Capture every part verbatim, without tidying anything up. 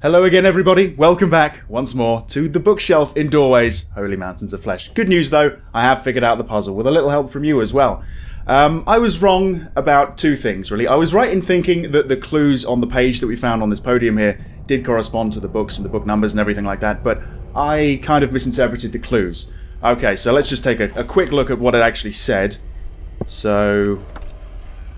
Hello again everybody, welcome back once more to the bookshelf in Doorways, Holy Mountains of Flesh. Good news though, I have figured out the puzzle, with a little help from you as well. Um, I was wrong about two things really. I was right in thinking that the clues on the page that we found on this podium here did correspond to the books and the book numbers and everything like that, but I kind of misinterpreted the clues. Okay, so let's just take a, a quick look at what it actually said. So,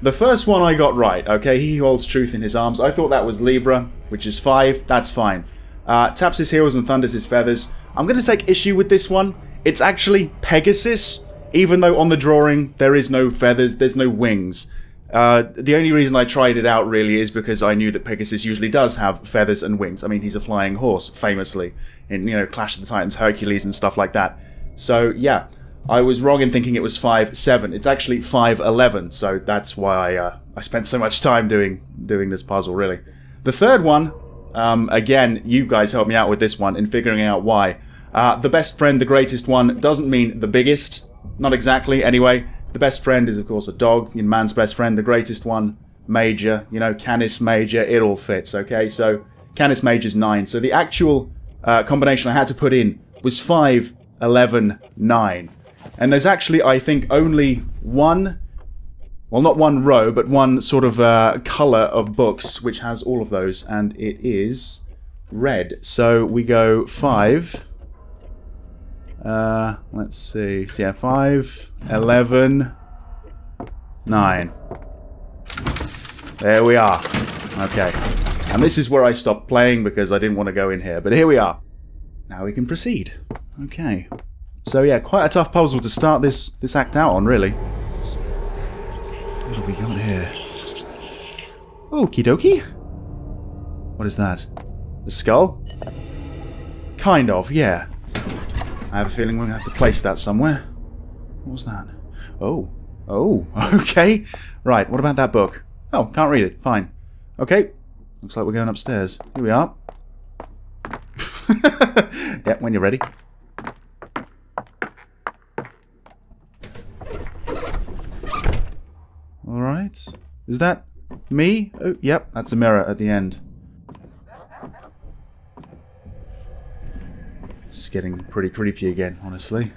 the first one I got right, okay, he holds truth in his arms. I thought that was Libra, which is five, that's fine. Uh, taps his heels and thunders his feathers. I'm going to take issue with this one. It's actually Pegasus, even though on the drawing there is no feathers, there's no wings. Uh, the only reason I tried it out really is because I knew that Pegasus usually does have feathers and wings. I mean, he's a flying horse, famously, in, you know, Clash of the Titans, Hercules and stuff like that. So, yeah. I was wrong in thinking it was five seven. It's actually five eleven, so that's why I, uh, I spent so much time doing doing this puzzle, really. The third one, um, again, you guys helped me out with this one in figuring out why. Uh, the best friend, the greatest one, doesn't mean the biggest. Not exactly, anyway. The best friend is, of course, a dog. You know, man's best friend, the greatest one, Major. You know, Canis Major, it all fits, okay? So, Canis Major's nine. So the actual uh, combination I had to put in was five eleven nine. And there's actually, I think, only one, well, not one row, but one sort of uh, colour of books which has all of those, and it is red. So we go five, uh, let's see, yeah, five, eleven, nine. There we are. Okay. And this is where I stopped playing because I didn't want to go in here, but here we are. Now we can proceed. Okay. So yeah, quite a tough puzzle to start this this act out on, really. What have we got here? Okie dokie. What is that? The skull? Kind of, yeah. I have a feeling we're going to have to place that somewhere. What was that? Oh. Oh, okay. Right, what about that book? Oh, can't read it. Fine. Okay. Looks like we're going upstairs. Here we are. Yeah, when you're ready. Alright. Is that me? Oh, yep, that's a mirror at the end. It's getting pretty creepy again, honestly.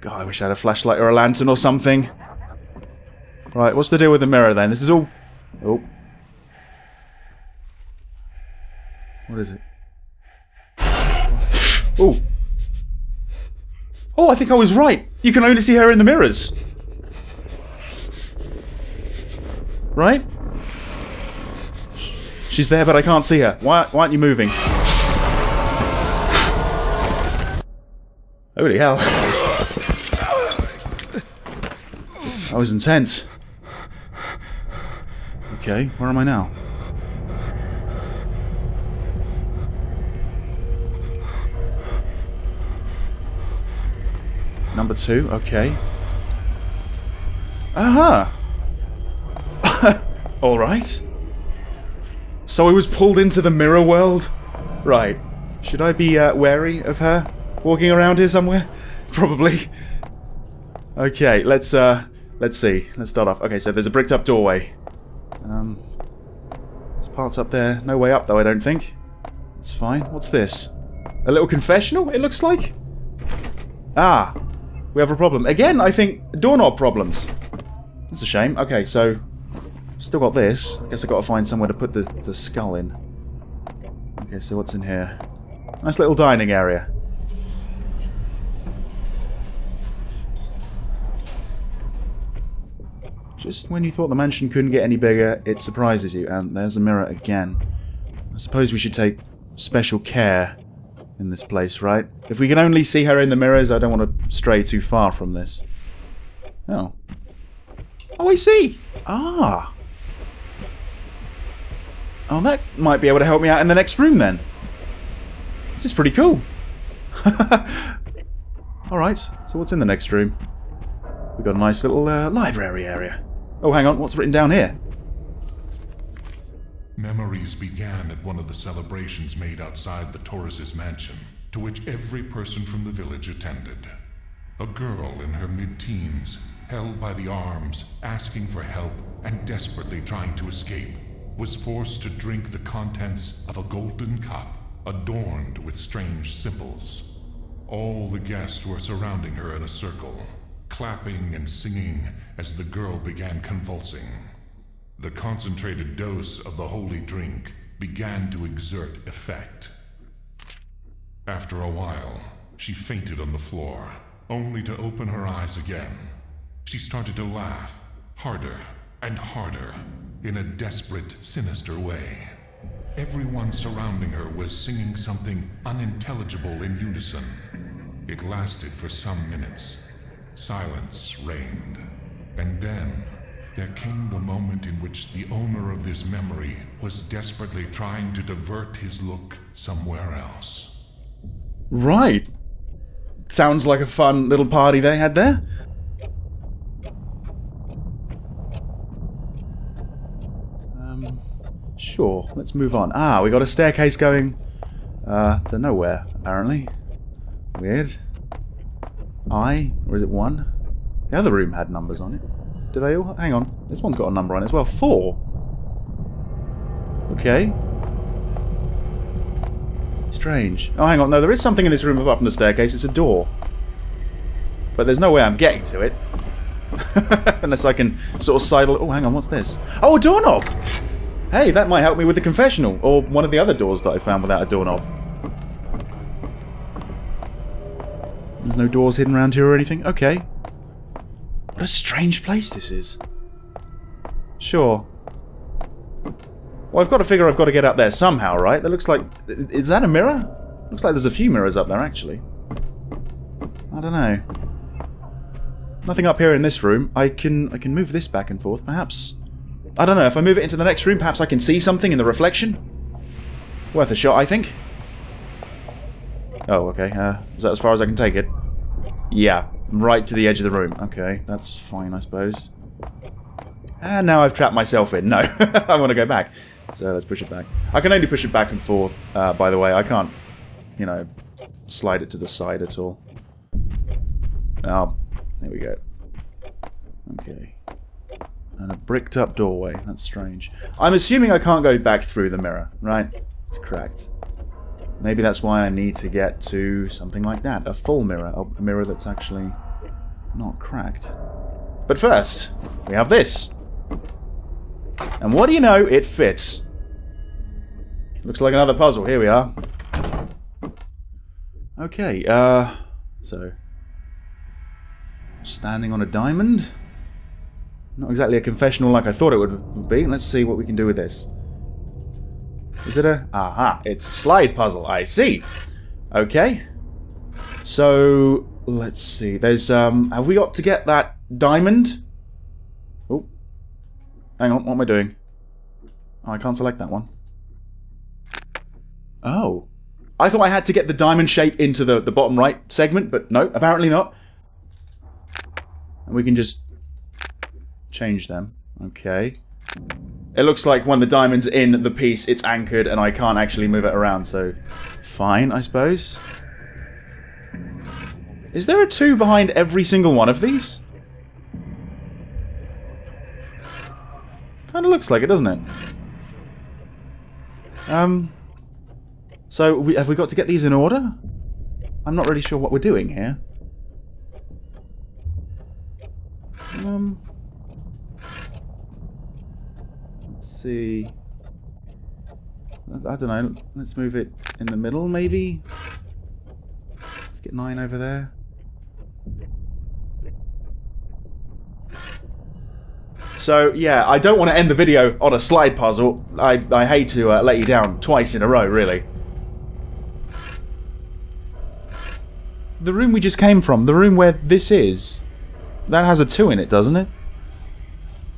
God, I wish I had a flashlight or a lantern or something. Right, what's the deal with the mirror then? This is all... Oh. What is it? Oh! Oh, I think I was right! You can only see her in the mirrors! Right? She's there, but I can't see her. Why, why aren't you moving? Holy hell. That was intense. Okay, where am I now? Number two, okay. Aha! Uh-huh. Alright. So I was pulled into the mirror world? Right. Should I be uh, wary of her walking around here somewhere? Probably. Okay, let's uh, let's see. Let's start off. Okay, so there's a bricked up doorway. Um, there's parts up there. No way up though, I don't think. That's fine. What's this? A little confessional, it looks like? Ah. We have a problem. Again, I think doorknob problems. That's a shame. Okay, so still got this. I guess I've got to find somewhere to put the, the skull in. Okay, so what's in here? Nice little dining area. Just when you thought the mansion couldn't get any bigger, it surprises you. And there's a mirror again. I suppose we should take special care in this place, right? If we can only see her in the mirrors, I don't want to stray too far from this. Oh. Oh, I see! Ah! Oh, that might be able to help me out in the next room, then. This is pretty cool. Alright, so what's in the next room? We've got a nice little uh, library area. Oh, hang on, what's written down here? Memories began at one of the celebrations made outside the Torres' mansion, to which every person from the village attended. A girl in her mid-teens, held by the arms, asking for help and desperately trying to escape. was forced to drink the contents of a golden cup adorned with strange symbols. All the guests were surrounding her in a circle, clapping and singing as the girl began convulsing. The concentrated dose of the holy drink began to exert effect. After a while, she fainted on the floor, only to open her eyes again. She started to laugh, harder and harder, in a desperate, sinister way. Everyone surrounding her was singing something unintelligible in unison. It lasted for some minutes. Silence reigned. And then, there came the moment in which the owner of this memory was desperately trying to divert his look somewhere else. Right. Sounds like a fun little party they had there. Um, sure, let's move on. Ah, we got a staircase going uh, to nowhere, apparently. Weird. I, or is it one? The other room had numbers on it. Do they all? Hang on. This one's got a number on it as well. Four. Okay. Strange. Oh, hang on. No, there is something in this room apart from the staircase. It's a door. But there's no way I'm getting to it. Unless I can sort of sidle... Oh, hang on. What's this? Oh, a doorknob! Hey, that might help me with the confessional. Or one of the other doors that I found without a doorknob. There's no doors hidden around here or anything? Okay. What a strange place this is. Sure. Well, I've got to figure I've got to get up there somehow, right? That looks like... Is that a mirror? Looks like there's a few mirrors up there, actually. I don't know. Nothing up here in this room. I can I can move this back and forth, perhaps. I don't know. If I move it into the next room, perhaps I can see something in the reflection? Worth a shot, I think. Oh, okay. Uh, is that as far as I can take it? Yeah. Right to the edge of the room. Okay, that's fine, I suppose. And now I've trapped myself in. No, I want to go back. So let's push it back. I can only push it back and forth, uh, by the way. I can't, you know, slide it to the side at all. Oh, there we go. Okay. And a bricked up doorway. That's strange. I'm assuming I can't go back through the mirror, right? It's cracked. Maybe that's why I need to get to something like that. A full mirror. A mirror that's actually not cracked. But first, we have this. And what do you know? It fits. Looks like another puzzle. Here we are. Okay, uh... So... standing on a diamond. Not exactly a confessional like I thought it would be. Let's see what we can do with this. Is it a... Aha, it's a slide puzzle. I see. Okay. So, let's see. There's, um... have we got to get that diamond? Oh. Hang on, what am I doing? Oh, I can't select that one. Oh. I thought I had to get the diamond shape into the, the bottom right segment, but no, apparently not. And we can just change them. Okay. It looks like when the diamond's in the piece, it's anchored and I can't actually move it around, so... fine, I suppose. Is there a two behind every single one of these? Kinda looks like it, doesn't it? Um... So, we, have we got to get these in order? I'm not really sure what we're doing here. Um... see. I don't know. Let's move it in the middle, maybe? Let's get nine over there. So, yeah, I don't want to end the video on a slide puzzle. I, I hate to uh, let you down twice in a row, really. The room we just came from, the room where this is, that has a two in it, doesn't it?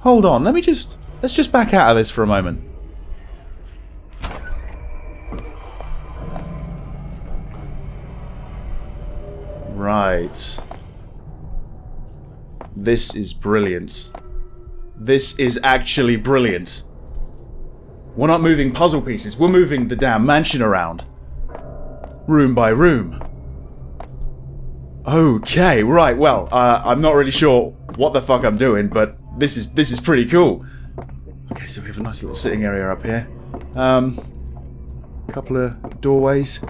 Hold on, let me just... let's just back out of this for a moment. Right. This is brilliant. This is actually brilliant. We're not moving puzzle pieces, we're moving the damn mansion around. Room by room. Okay, right, well, uh, I'm not really sure what the fuck I'm doing, but this is, this is pretty cool. Okay, so we have a nice little sitting area up here. Um, couple of doorways.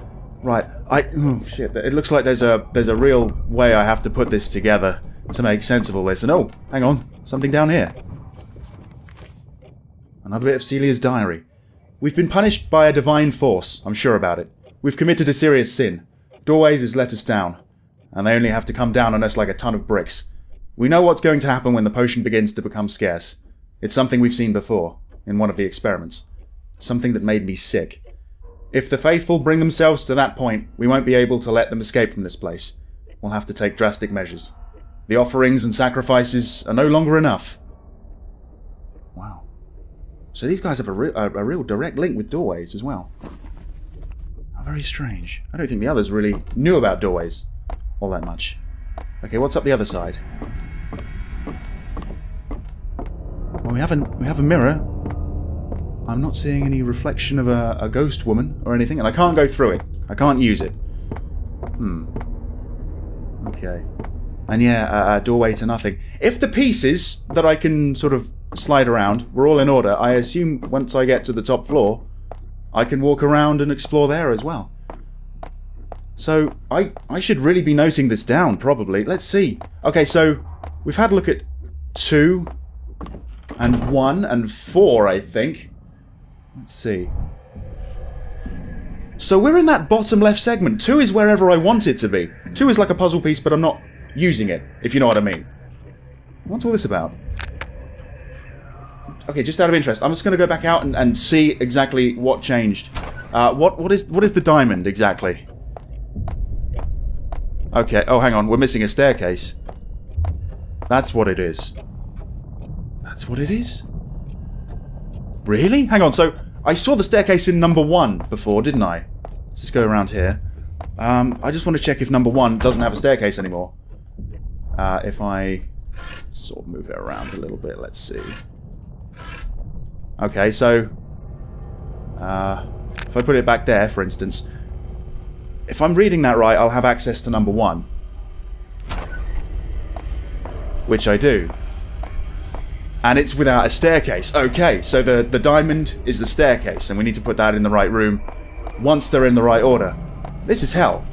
Right, I oh shit. It looks like there's a there's a real way I have to put this together to make sense of all this. And oh, hang on, something down here. Another bit of Celia's diary. We've been punished by a divine force. I'm sure about it. We've committed a serious sin. Doorways has let us down, and they only have to come down on us like a ton of bricks. We know what's going to happen when the potion begins to become scarce. It's something we've seen before, in one of the experiments. Something that made me sick. If the faithful bring themselves to that point, we won't be able to let them escape from this place. We'll have to take drastic measures. The offerings and sacrifices are no longer enough. Wow. So these guys have a, re a, a real direct link with doorways as well. How very strange. I don't think the others really knew about doorways all that much. Okay, what's up the other side? Well, we have a, we have a mirror. I'm not seeing any reflection of a, a ghost woman or anything, and I can't go through it. I can't use it. Hmm. Okay. And yeah, a, a doorway to nothing. If the pieces that I can sort of slide around were all in order, I assume once I get to the top floor, I can walk around and explore there as well. So, I, I should really be noting this down, probably. Let's see. Okay, so we've had a look at two and one and four, I think. Let's see. So we're in that bottom left segment. Two is wherever I want it to be. Two is like a puzzle piece, but I'm not using it, if you know what I mean. What's all this about? Okay, just out of interest, I'm just going to go back out and, and see exactly what changed. Uh, what what is what is the diamond exactly? Okay. Oh, hang on. We're missing a staircase. That's what it is. That's what it is? Really? Hang on, so I saw the staircase in number one before, didn't I? Let's just go around here. Um, I just want to check if number one doesn't have a staircase anymore. Uh, if I sort of move it around a little bit, let's see. Okay, so uh, if I put it back there, for instance, if I'm reading that right, I'll have access to number one. Which I do. And it's without a staircase. Okay, so the, the diamond is the staircase, and we need to put that in the right room once they're in the right order. This is hell.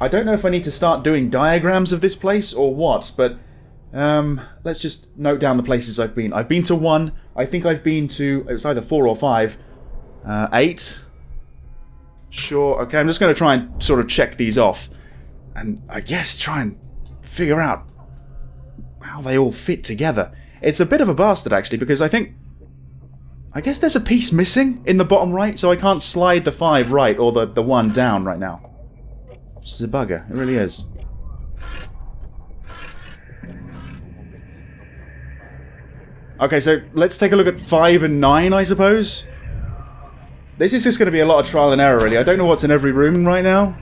I don't know if I need to start doing diagrams of this place or what, but um, let's just note down the places I've been. I've been to one. I think I've been to... It was either four or five. Uh, eight. Sure. Okay, I'm just going to try and sort of check these off. And I guess try and figure out how they all fit together. It's a bit of a bastard, actually, because I think... I guess there's a piece missing in the bottom right, so I can't slide the five right or the, the one down right now. This is a bugger. It really is. Okay, so let's take a look at five and nine, I suppose. This is just going to be a lot of trial and error, really. I don't know what's in every room right now.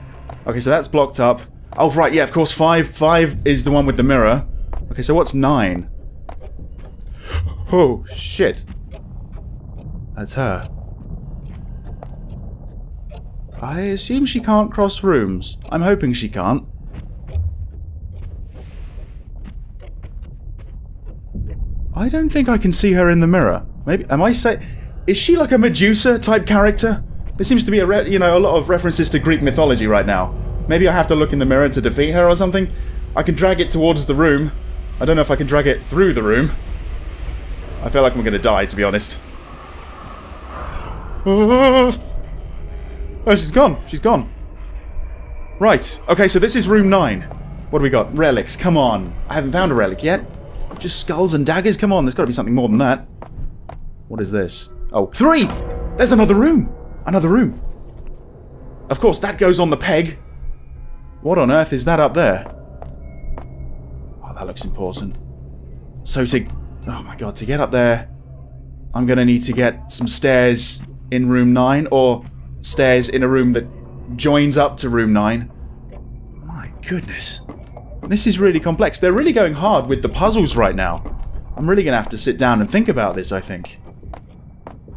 Okay, so that's blocked up. Oh, right, yeah, of course, five. Five is the one with the mirror. Okay, so what's nine? Oh, shit. That's her. I assume she can't cross rooms. I'm hoping she can't. I don't think I can see her in the mirror. Maybe, am I say... Is she like a Medusa type character? There seems to be a re you know, a lot of references to Greek mythology right now. Maybe I have to look in the mirror to defeat her or something? I can drag it towards the room. I don't know if I can drag it through the room. I feel like I'm gonna die, to be honest. Oh, she's gone. She's gone. Right. Okay, so this is room nine. What do we got? Relics. Come on. I haven't found a relic yet. Just skulls and daggers? Come on, there's gotta be something more than that. What is this? Oh, three! There's another room! Another room. Of course, that goes on the peg. What on earth is that up there? Oh, that looks important. So to... Oh my god, to get up there, I'm going to need to get some stairs in room nine, or stairs in a room that joins up to room nine. My goodness. This is really complex. They're really going hard with the puzzles right now. I'm really going to have to sit down and think about this, I think.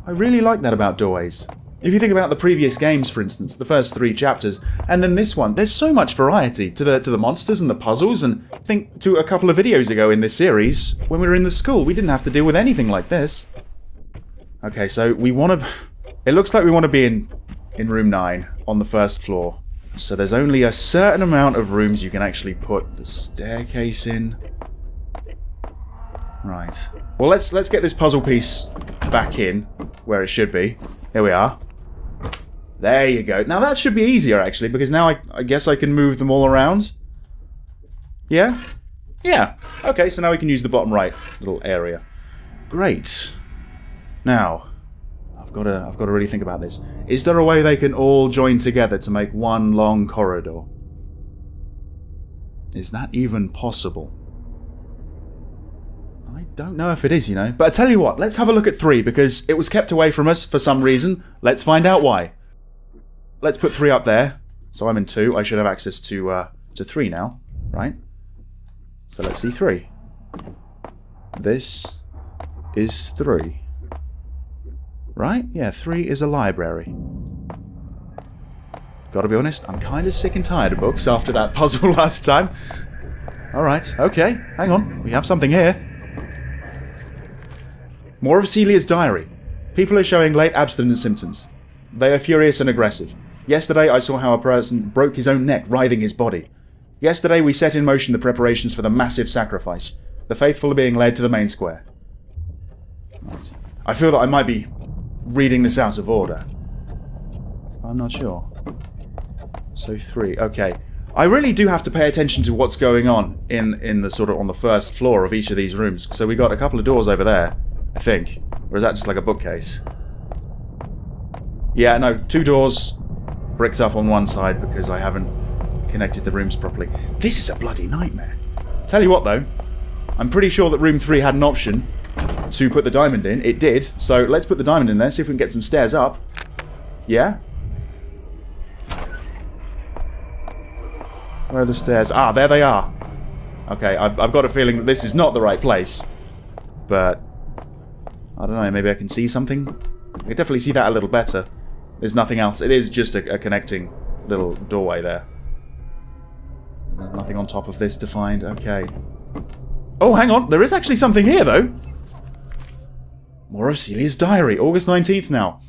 I really like that about doorways. If you think about the previous games, for instance, the first three chapters, and then this one, there's so much variety to the to the monsters and the puzzles, and I think to a couple of videos ago in this series, when we were in the school, we didn't have to deal with anything like this. Okay, so we want to... It looks like we want to be in, in room nine on the first floor. So there's only a certain amount of rooms you can actually put the staircase in. Right. Well, let's let's get this puzzle piece back in where it should be. Here we are. There you go. Now that should be easier, actually, because now I, I guess I can move them all around. Yeah? Yeah. Okay, so now we can use the bottom right little area. Great. Now, I've got to I've got to really think about this. Is there a way they can all join together to make one long corridor? Is that even possible? I don't know if it is, you know. But I tell you what, let's have a look at three, because it was kept away from us for some reason. Let's find out why. Let's put three up there. So I'm in two. I should have access to uh, to three now, right? So let's see three. This is three. Right? Yeah, three is a library. Gotta be honest, I'm kind of sick and tired of books after that puzzle last time. Alright, okay. Hang on. We have something here. More of Celia's diary. People are showing late abstinence symptoms. They are furious and aggressive. Yesterday I saw how a person broke his own neck, writhing his body. Yesterday we set in motion the preparations for the massive sacrifice. The faithful are being led to the main square. Right. I feel that I might be reading this out of order. I'm not sure. So three, okay. I really do have to pay attention to what's going on in, in the sort of on the first floor of each of these rooms. So we got a couple of doors over there, I think. Or is that just like a bookcase? Yeah, no, two doors bricked up on one side because I haven't connected the rooms properly. This is a bloody nightmare. Tell you what though, I'm pretty sure that room three had an option to put the diamond in. It did, so let's put the diamond in there, see if we can get some stairs up. Yeah? Where are the stairs? Ah, there they are. Okay, I've, I've got a feeling that this is not the right place. But, I don't know, maybe I can see something? I can definitely see that a little better. There's nothing else. It is just a, a connecting little doorway there. There's nothing on top of this to find. Okay. Oh, hang on. There is actually something here, though. More of Celia's diary. August nineteenth now.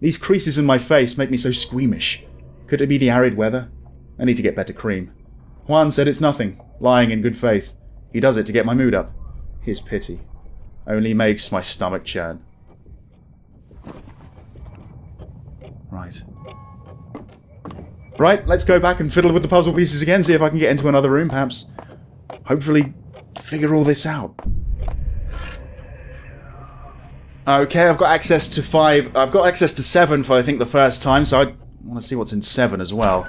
These creases in my face make me so squeamish. Could it be the arid weather? I need to get better cream. Juan said it's nothing, lying in good faith. He does it to get my mood up. His pity only makes my stomach churn. Right. Right, let's go back and fiddle with the puzzle pieces again, see if I can get into another room, perhaps. Hopefully figure all this out. Okay, I've got access to five. I've got access to seven for, I think, the first time, so I want to see what's in seven as well.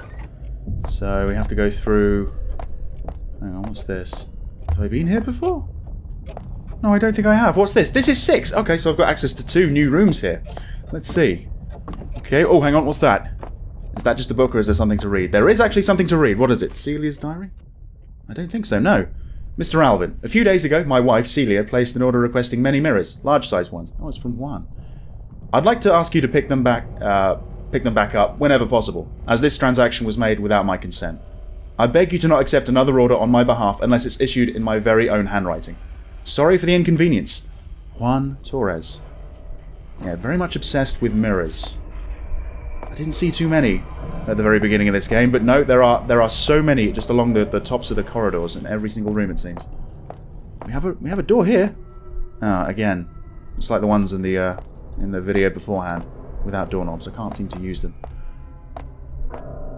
So we have to go through... Hang on, what's this? Have I been here before? No, I don't think I have. What's this? This is six! Okay, so I've got access to two new rooms here. Let's see. Okay, oh, hang on, what's that? Is that just a book or is there something to read? There is actually something to read. What is it? Celia's diary? I don't think so, no. Mister Alvin, a few days ago, my wife, Celia, placed an order requesting many mirrors, large-sized ones. Oh, it's from Juan. I'd like to ask you to pick them back, uh, pick them back up whenever possible, as this transaction was made without my consent. I beg you to not accept another order on my behalf unless it's issued in my very own handwriting. Sorry for the inconvenience. Juan Torres. Yeah, very much obsessed with mirrors. I didn't see too many at the very beginning of this game, but no, there are there are so many just along the, the tops of the corridors in every single room, it seems. We have a we have a door here. Ah, again, it's like the ones in the uh, in the video beforehand, without doorknobs. I can't seem to use them.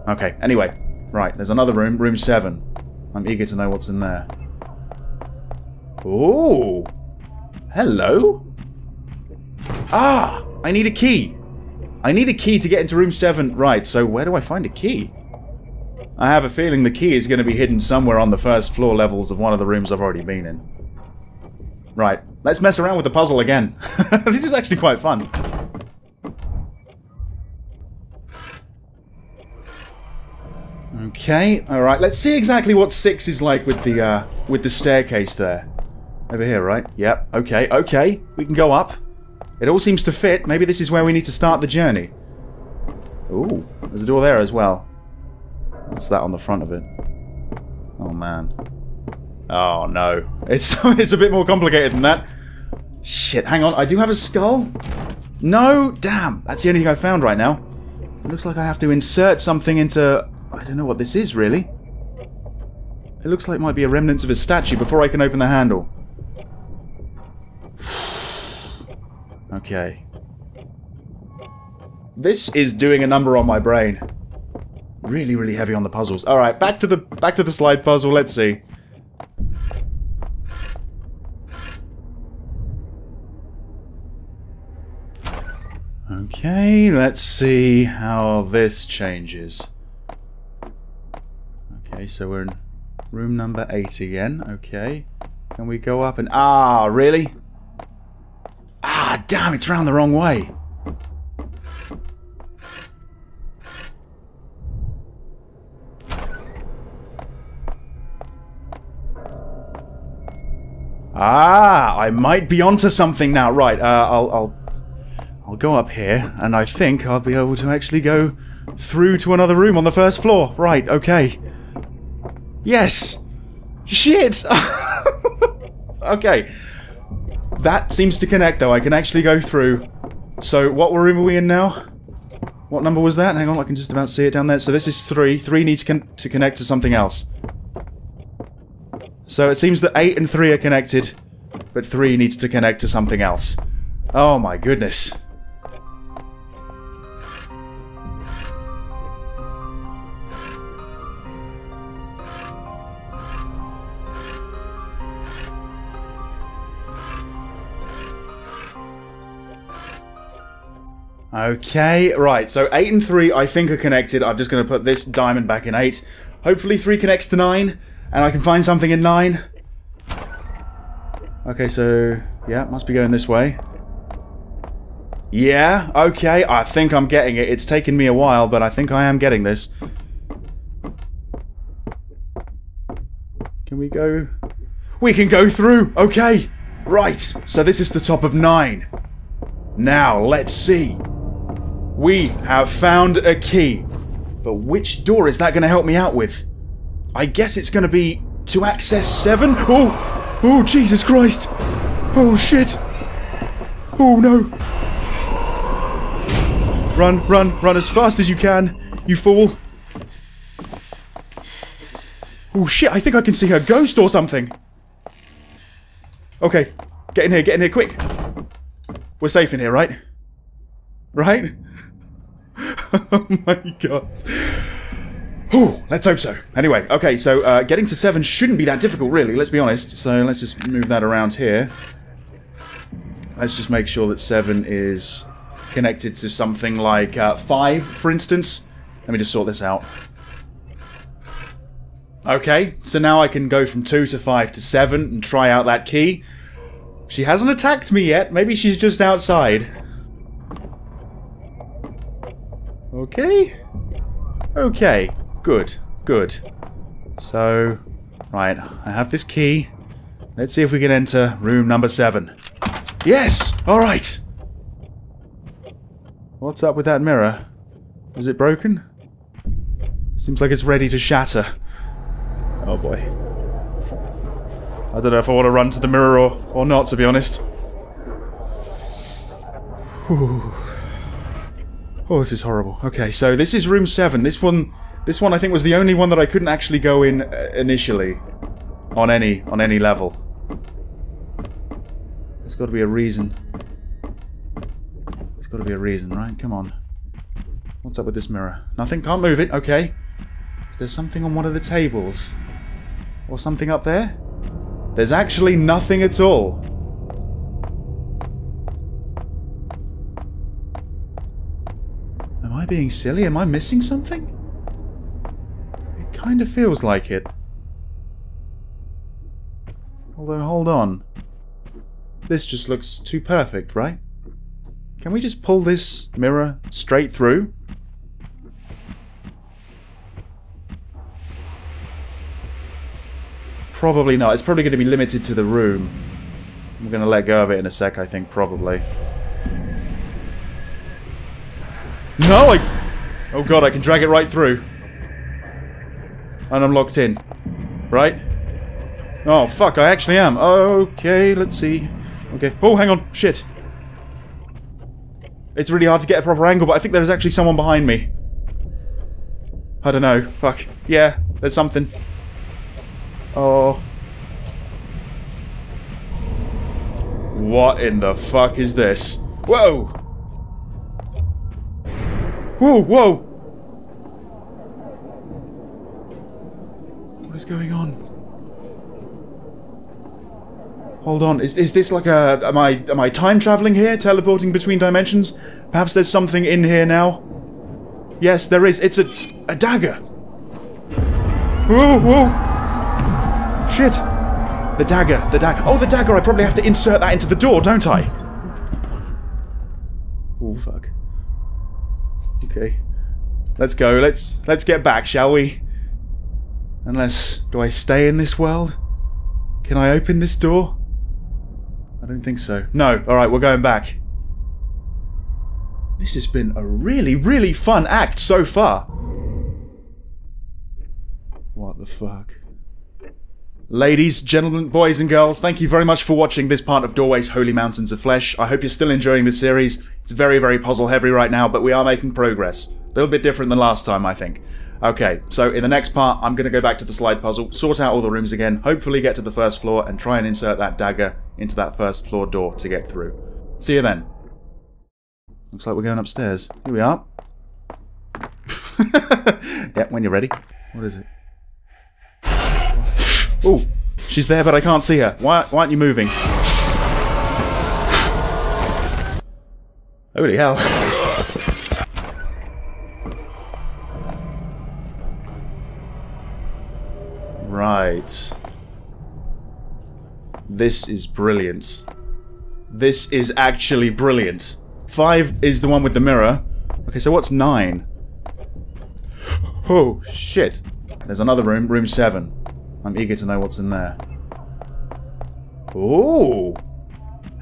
Okay. Anyway, right. There's another room, room seven. I'm eager to know what's in there. Oh, hello. Ah, I need a key. I need a key to get into room seven. Right, so where do I find a key? I have a feeling the key is going to be hidden somewhere on the first floor levels of one of the rooms I've already been in. Right, let's mess around with the puzzle again. This is actually quite fun. Okay, alright, let's see exactly what six is like with the, uh, with the staircase there. Over here, right? Yep, okay, okay, we can go up. It all seems to fit. Maybe this is where we need to start the journey. Ooh, there's a door there as well. What's that on the front of it? Oh, man. Oh, no. It's, it's a bit more complicated than that. Shit, hang on. I do have a skull. No! Damn! That's the only thing I've found right now. It looks like I have to insert something into... I don't know what this is, really. It looks like it might be a remnants of a statue before I can open the handle. Okay. This is doing a number on my brain. Really, really heavy on the puzzles. Alright, back to the back to the slide puzzle, let's see. Okay, let's see how this changes. Okay, so we're in room number eight again. Okay. Can we go up and... Ah, really? Ah, damn, it's round the wrong way. Ah, I might be onto something now. Right, uh, I'll, I'll, I'll go up here, and I think I'll be able to actually go through to another room on the first floor. Right, okay. Yes! Shit! Okay. That seems to connect, though. I can actually go through. So, what room are we in now? What number was that? Hang on, I can just about see it down there. So this is three. Three needs con to connect to something else. So it seems that eight and three are connected, but three needs to connect to something else. Oh my goodness. Okay, right, so eight and three I think are connected. I'm just going to put this diamond back in eight. Hopefully three connects to nine, and I can find something in nine. Okay, so, yeah, must be going this way. Yeah, okay, I think I'm getting it. It's taken me a while, but I think I am getting this. Can we go? We can go through! Okay! Right, so this is the top of nine. Now, let's see. We have found a key. But which door is that going to help me out with? I guess it's going to be to access seven? Oh! Oh, Jesus Christ! Oh, shit! Oh, no! Run, run, run as fast as you can, you fool! Oh, shit, I think I can see her ghost or something! Okay, get in here, get in here, quick! We're safe in here, right? Right? Oh my god. Whew, let's hope so. Anyway, okay, so uh, getting to seven shouldn't be that difficult, really, let's be honest. So let's just move that around here. Let's just make sure that seven is connected to something like uh, five, for instance. Let me just sort this out. Okay, so now I can go from two to five to seven and try out that key. She hasn't attacked me yet. Maybe she's just outside. Okay. Okay. Good. Good. So, right. I have this key. Let's see if we can enter room number seven. Yes! Alright! What's up with that mirror? Is it broken? Seems like it's ready to shatter. Oh boy. I don't know if I want to run to the mirror or, or not, to be honest. Whew. Oh, this is horrible. Okay, so this is room seven. This one, this one I think was the only one that I couldn't actually go in initially. On any, on any level. There's got to be a reason. There's got to be a reason, right? Come on. What's up with this mirror? Nothing, can't move it, okay. Is there something on one of the tables? Or something up there? There's actually nothing at all. Am I being silly? Am I missing something? It kind of feels like it. Although, hold on. This just looks too perfect, right? Can we just pull this mirror straight through? Probably not. It's probably going to be limited to the room. I'm going to let go of it in a sec, I think, probably. No, I... Oh god, I can drag it right through. And I'm locked in. Right? Oh, fuck, I actually am. Okay, let's see. Okay. Oh, hang on. Shit. It's really hard to get a proper angle, but I think there's actually someone behind me. I don't know. Fuck. Yeah, there's something. Oh. What in the fuck is this? Whoa! Whoa, whoa! What is going on? Hold on, is, is this like a... Am I, am I time traveling here? Teleporting between dimensions? Perhaps there's something in here now? Yes, there is. It's a... a dagger! Whoa, whoa! Shit! The dagger, the dagger. Oh, the dagger! I probably have to insert that into the door, don't I? Oh, fuck. Okay. Let's go. Let's let's get back, shall we? Unless... Do I stay in this world? Can I open this door? I don't think so. No. Alright, we're going back. This has been a really, really fun act so far. What the fuck? Ladies, gentlemen, boys and girls, thank you very much for watching this part of Doorways Holy Mountains of Flesh. I hope you're still enjoying the series. It's very, very puzzle heavy right now, but we are making progress. A little bit different than last time, I think. Okay, so in the next part, I'm going to go back to the slide puzzle, sort out all the rooms again, hopefully get to the first floor, and try and insert that dagger into that first floor door to get through. See you then. Looks like we're going upstairs. Here we are. Yeah, when you're ready. What is it? Ooh, she's there, but I can't see her. Why, why aren't you moving? Holy hell. Right. This is brilliant. This is actually brilliant. Five is the one with the mirror. Okay, so what's nine? Oh, shit. There's another room, room seven. I'm eager to know what's in there. Ooh!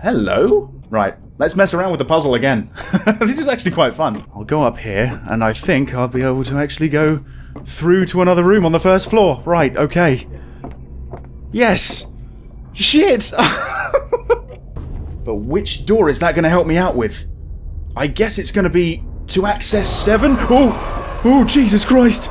Hello? Right, let's mess around with the puzzle again. This is actually quite fun. I'll go up here, and I think I'll be able to actually go through to another room on the first floor. Right, okay. Yes! Shit! But which door is that going to help me out with? I guess it's going to be to access seven? Oh! Oh, Jesus Christ!